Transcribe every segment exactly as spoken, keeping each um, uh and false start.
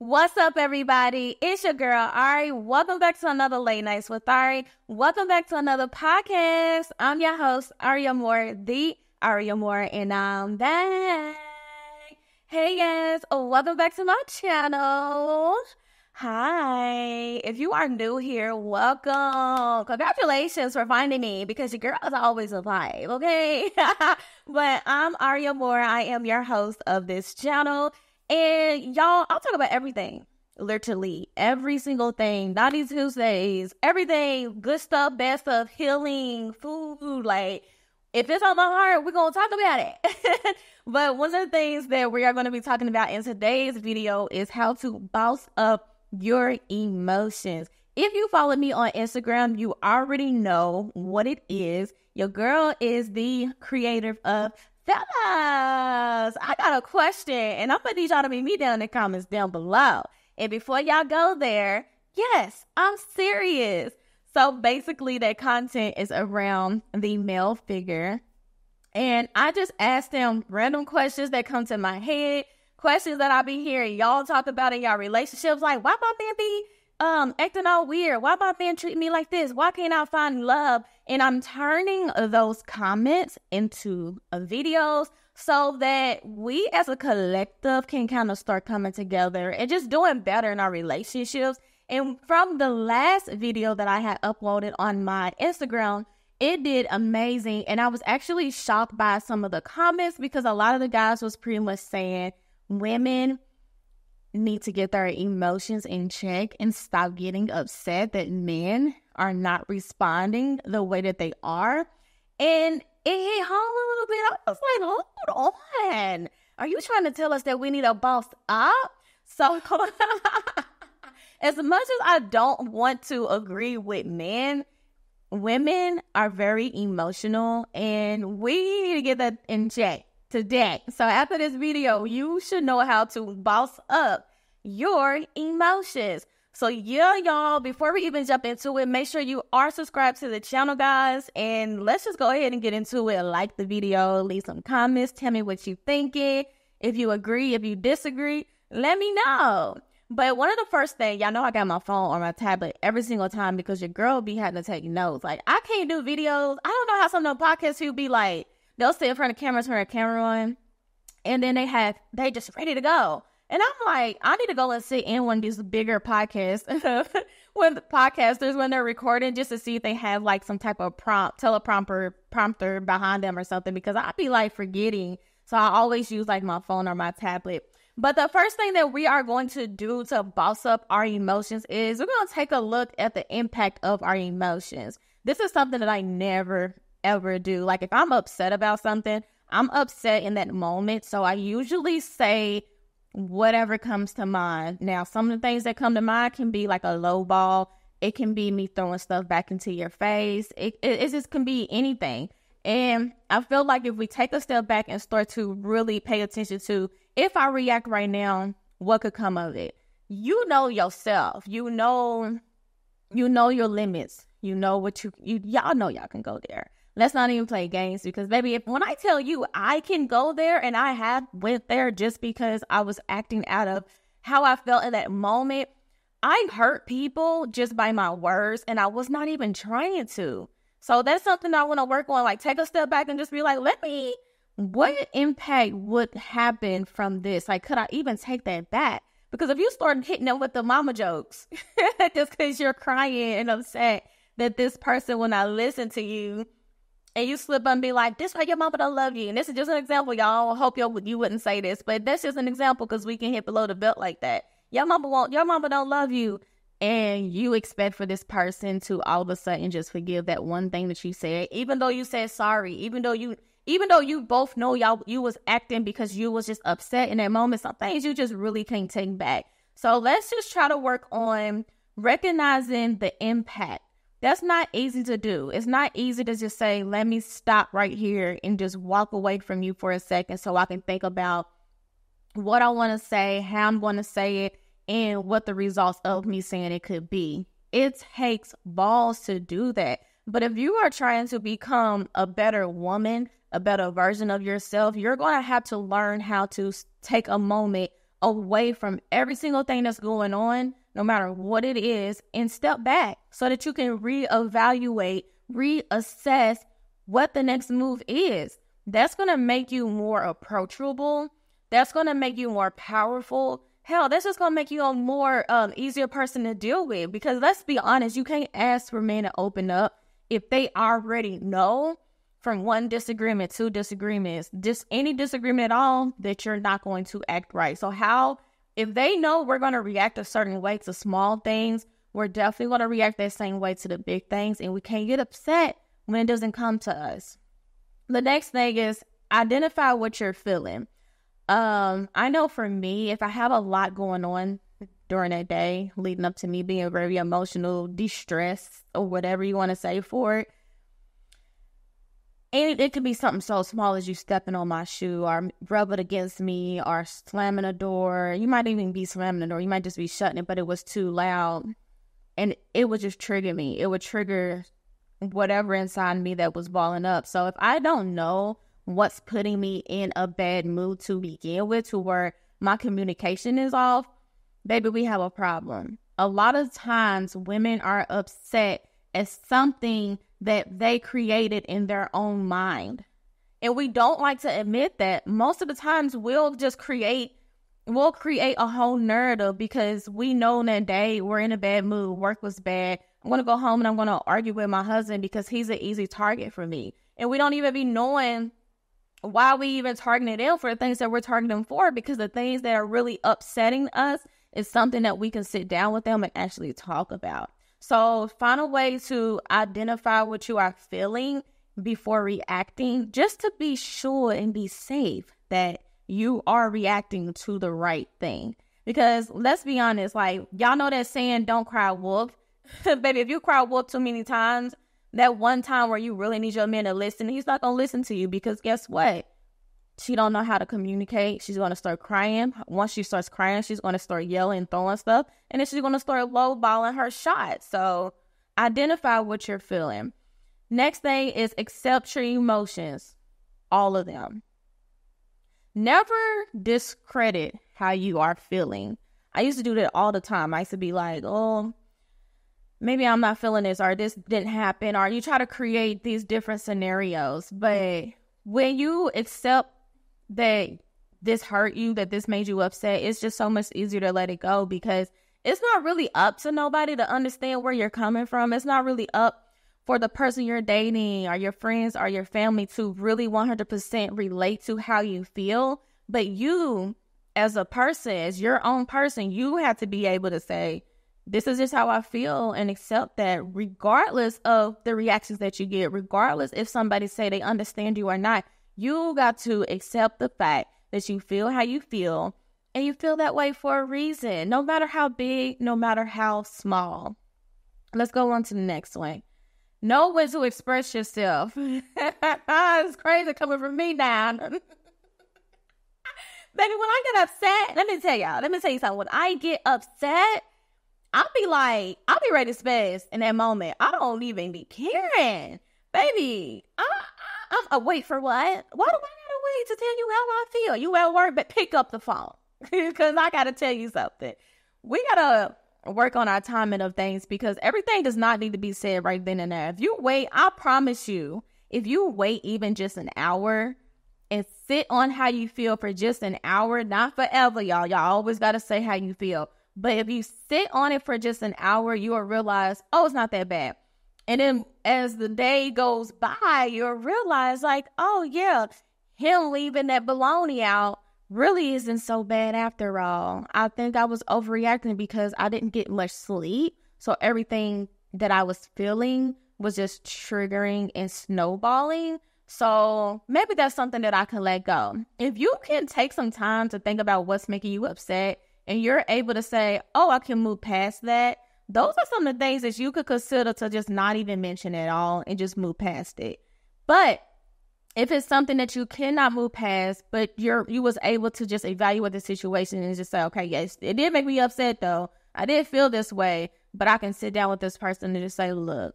What's up, everybody? It's your girl, Ari. Welcome back to another Late Nights with Ari. Welcome back to another podcast. I'm your host, Aria Moore, the Aria Moore, and I'm back. Hey, guys. Welcome back to my channel. Hi. If you are new here, welcome. Congratulations for finding me because your girl is always alive, okay? But I'm Aria Moore. I am your host of this channel. And y'all, I'll talk about everything, literally every single thing. Naughty Tuesdays, everything, good stuff, bad stuff, healing, food. Like, if it's on my heart, we're going to talk about it. But one of the things that we are going to be talking about in today's video is how to boss up your emotions. If you follow me on Instagram, you already know what it is. Your girl is the creator of Delos. I got a question, and I'm going to need y'all to meet me down in the comments down below. And before y'all go there, yes, I'm serious. So basically, that content is around the male figure. And I just ask them random questions that come to my head, questions that I be hearing y'all talk about in y'all relationships. Like, why my man be um, acting all weird? Why my man treat me like this? Why can't I find love? And I'm turning those comments into uh, videos so that we as a collective can kind of start coming together and just doing better in our relationships. And from the last video that I had uploaded on my Instagram, it did amazing. And I was actually shocked by some of the comments because a lot of the guys was pretty much saying women need to get their emotions in check and stop getting upset that men are not responding the way that they are. And it hit home a little bit. I was like, hold on. Are you trying to tell us that we need to boss up? So as much as I don't want to agree with men, women are very emotional and we need to get that in check today. So after this video, you should know how to boss up your emotions. So yeah, y'all, before we even jump into it, make sure you are subscribed to the channel, guys. And let's just go ahead and get into it. Like the video, leave some comments, tell me what you thinking. If you agree, if you disagree, let me know. But one of the first things, y'all know I got my phone or my tablet every single time because your girl be having to take notes. Like, I can't do videos. I don't know how some of the podcasts who be like, they'll sit in front of the camera, turn the camera on, and then they have, they just ready to go. And I'm like, I need to go and sit in one of these bigger podcasts with podcasters when they're recording just to see if they have like some type of prompt, teleprompter prompter behind them or something, because I'd be like forgetting. So I always use like my phone or my tablet. But the first thing that we are going to do to boss up our emotions is we're going to take a look at the impact of our emotions. This is something that I never, ever do. Like, if I'm upset about something, I'm upset in that moment. So I usually say whatever comes to mind. Now, some of the things that come to mind can be like a low ball. It can be me throwing stuff back into your face. It, it, it just can be anything. And I feel like if we take a step back and start to really pay attention to, if I react right now, what could come of it? You know yourself. You know, you know your limits. You know what you, you y'all know y'all can go there. Let's not even play games because, baby, if when I tell you I can go there and I have went there just because I was acting out of how I felt in that moment, I hurt people just by my words and I was not even trying to. So that's something I want to work on. Like, take a step back and just be like, let me, what impact would happen from this? Like, could I even take that back? Because if you start hitting them with the mama jokes just because you're crying and upset that this person will not listen to you, and you slip up and be like, this is why your mama don't love you. And this is just an example, y'all. I hope y'all, you wouldn't say this, but that's just an example because we can hit below the belt like that. Your mama won't, your mama don't love you. And you expect for this person to all of a sudden just forgive that one thing that you said, even though you said sorry, even though you, even though you both know y'all, you was acting because you was just upset in that moment. Some things you just really can't take back. So let's just try to work on recognizing the impact. That's not easy to do. It's not easy to just say, let me stop right here and just walk away from you for a second so I can think about what I want to say, how I'm going to say it, and what the results of me saying it could be. It takes balls to do that. But if you are trying to become a better woman, a better version of yourself, you're going to have to learn how to take a moment away from every single thing that's going on, no matter what it is, and step back so that you can reevaluate, reassess what the next move is. That's going to make you more approachable. That's going to make you more powerful. Hell, that's just going to make you a more um, easier person to deal with, because let's be honest, you can't ask for men to open up if they already know from one disagreement, two disagreements, just any disagreement at all, that you're not going to act right. So how, if they know we're going to react a certain way to small things, we're definitely going to react that same way to the big things, and we can't get upset when it doesn't come to us. The next thing is identify what you're feeling. Um, I know for me, if I have a lot going on during that day leading up to me being very emotional, distressed, or whatever you want to say for it, and it, it could be something so small as you stepping on my shoe or rubbing against me or slamming a door. You might even be slamming a door. You might just be shutting it, but it was too loud. And it would just trigger me. It would trigger whatever inside me that was balling up. So if I don't know what's putting me in a bad mood to begin with, to where my communication is off, baby, we have a problem. A lot of times women are upset at something that they created in their own mind. And we don't like to admit that. Most of the times we'll just create, we'll create a whole narrative because we know that day we're in a bad mood, work was bad, I'm going to go home and I'm going to argue with my husband because he's an easy target for me. And we don't even be knowing why we even targeted him for the things that we're targeting him for, because the things that are really upsetting us is something that we can sit down with them and actually talk about. So find a way to identify what you are feeling before reacting, just to be sure and be safe that you are reacting to the right thing. Because let's be honest, like, y'all know that saying, don't cry wolf. Baby, if you cry wolf too many times, that one time where you really need your man to listen, he's not going to listen to you, because guess what? She don't know how to communicate. She's going to start crying. Once she starts crying, she's going to start yelling, throwing stuff, and then she's going to start lowballing her shot. So identify what you're feeling. Next thing is accept your emotions, all of them. Never discredit how you are feeling. I used to do that all the time. I used to be like, oh, maybe I'm not feeling this, or this didn't happen, or you try to create these different scenarios. But when you accept that this hurt you, that this made you upset, it's just so much easier to let it go, because it's not really up to nobody to understand where you're coming from. It's not really up for the person you're dating or your friends or your family to really one hundred percent relate to how you feel. But you, as a person, as your own person, you have to be able to say, this is just how I feel, and accept that regardless of the reactions that you get, regardless if somebody say they understand you or not, you got to accept the fact that you feel how you feel, and you feel that way for a reason, no matter how big, no matter how small. Let's go on to the next one. Know when to express yourself. It's crazy coming from me now. Baby, when I get upset, let me tell y'all, let me tell you something. When I get upset, I'll be like, I'll be ready to spaz in that moment. I don't even be caring. Baby, I, I, I'm oh, wait for what? Why do I gotta wait to tell you how I feel? You at work, but pick up the phone, because I gotta tell you something. We gotta work on our timing of things, because everything does not need to be said right then and there. If you wait, I promise you, if you wait even just an hour and sit on how you feel for just an hour, not forever, y'all. Y'all always gotta say how you feel. But if you sit on it for just an hour, you will realize, oh, it's not that bad. And then as the day goes by, you'll realize like, oh, yeah, him leaving that bologna out really isn't so bad after all. I think I was overreacting because I didn't get much sleep. So everything that I was feeling was just triggering and snowballing. So maybe that's something that I can let go. If you can take some time to think about what's making you upset, and you're able to say, oh, I can move past that, those are some of the things that you could consider to just not even mention at all and just move past it. But if it's something that you cannot move past, but you're you was able to just evaluate the situation and just say, okay, yes, it did make me upset though. I did feel this way, but I can sit down with this person and just say, look,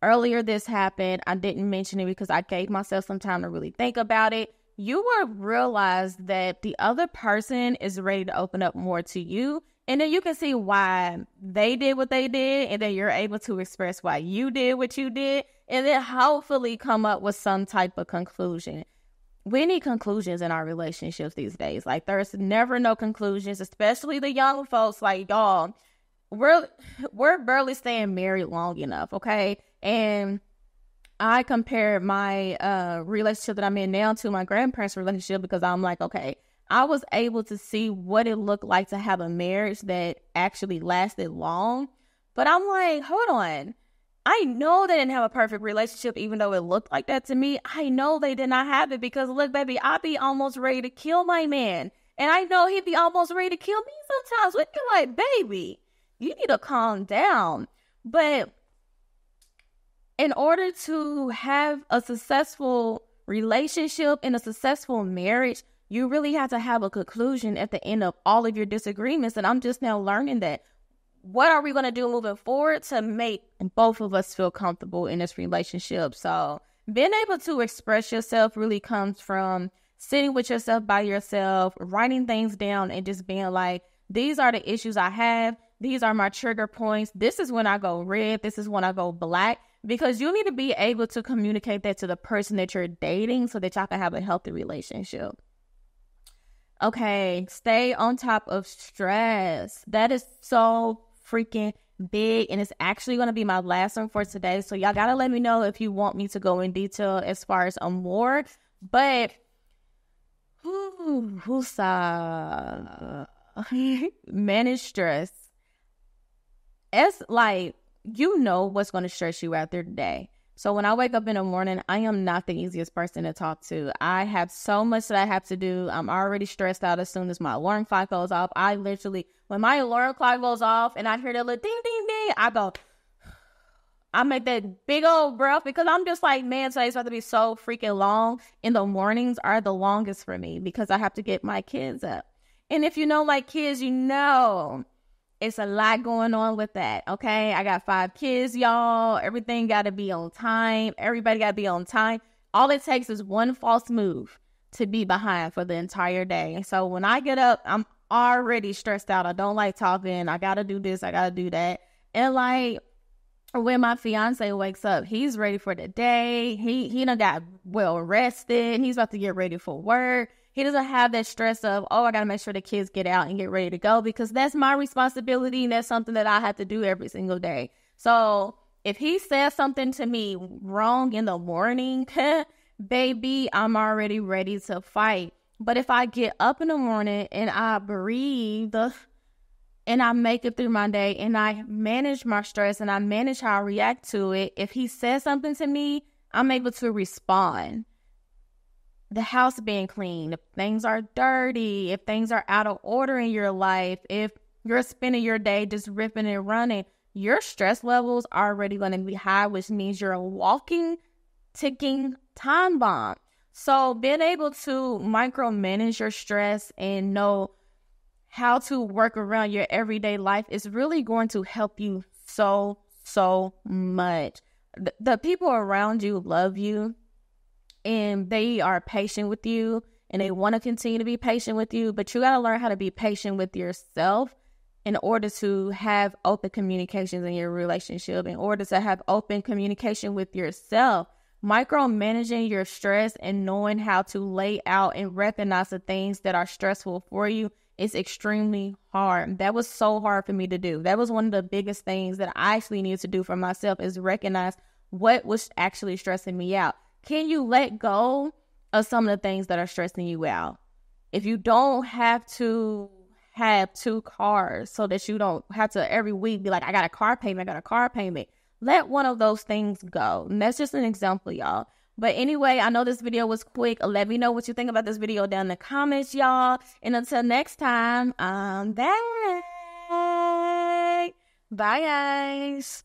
earlier this happened. I didn't mention it because I gave myself some time to really think about it. you will realize that the other person is ready to open up more to you. And then you can see why they did what they did. And then you're able to express why you did what you did. And then hopefully come up with some type of conclusion. We need conclusions in our relationships these days. Like, there's never no conclusions, especially the young folks. Like, y'all, we're, we're barely staying married long enough, okay? And I compared my uh, relationship that I'm in now to my grandparents' relationship, because I'm like, okay, I was able to see what it looked like to have a marriage that actually lasted long. But I'm like, hold on. I know they didn't have a perfect relationship, even though it looked like that to me. I know they did not have it, because look, baby, I'd be almost ready to kill my man. And I know he'd be almost ready to kill me sometimes. We'd be like, baby, you need to calm down. But in order to have a successful relationship and a successful marriage, you really have to have a conclusion at the end of all of your disagreements. And I'm just now learning that. What are we going to do moving forward to make both of us feel comfortable in this relationship? So being able to express yourself really comes from sitting with yourself by yourself, writing things down, and just being like, these are the issues I have. These are my trigger points. This is when I go red. This is when I go black. Because you need to be able to communicate that to the person that you're dating so that y'all can have a healthy relationship. Okay, stay on top of stress. That is so freaking big, and it's actually going to be my last one for today. So y'all gotta let me know if you want me to go in detail as far as a more. But who who saw manage stress? It's like, you know what's going to stress you out there today. So when I wake up in the morning, I am not the easiest person to talk to. I have so much that I have to do. I'm already stressed out as soon as my alarm clock goes off. I literally, when my alarm clock goes off and I hear that little ding, ding, ding, I go, I make that big old breath, because I'm just like, man, today's about to be so freaking long. And the mornings are the longest for me because I have to get my kids up. And if you know, like, kids, you know, it's a lot going on with that, okay? I got five kids, y'all. Everything got to be on time. Everybody got to be on time. All it takes is one false move to be behind for the entire day. And so when I get up, I'm already stressed out. I don't like talking. I got to do this. I got to do that. And like, when my fiance wakes up, he's ready for the day. He, he done got well rested. He's about to get ready for work. He doesn't have that stress of, oh, I got to make sure the kids get out and get ready to go, because that's my responsibility and that's something that I have to do every single day. So if he says something to me wrong in the morning, baby, I'm already ready to fight. But if I get up in the morning and I breathe and I make it through my day and I manage my stress and I manage how I react to it, if he says something to me, I'm able to respond. The house being clean, if things are dirty, if things are out of order in your life, if you're spending your day just ripping and running, your stress levels are already going to be high, which means you're a walking, ticking time bomb. So being able to micromanage your stress and know how to work around your everyday life is really going to help you so, so much. The, the people around you love you. And they are patient with you, and they want to continue to be patient with you. But you got to learn how to be patient with yourself in order to have open communications in your relationship, in order to have open communication with yourself. Micromanaging your stress and knowing how to lay out and recognize the things that are stressful for you is extremely hard. That was so hard for me to do. That was one of the biggest things that I actually needed to do for myself, is recognize what was actually stressing me out. Can you let go of some of the things that are stressing you out? If you don't have to have two cars so that you don't have to every week be like, I got a car payment, I got a car payment. Let one of those things go. And that's just an example, y'all. But anyway, I know this video was quick. Let me know what you think about this video down in the comments, y'all. And until next time, I'm back. Bye, guys.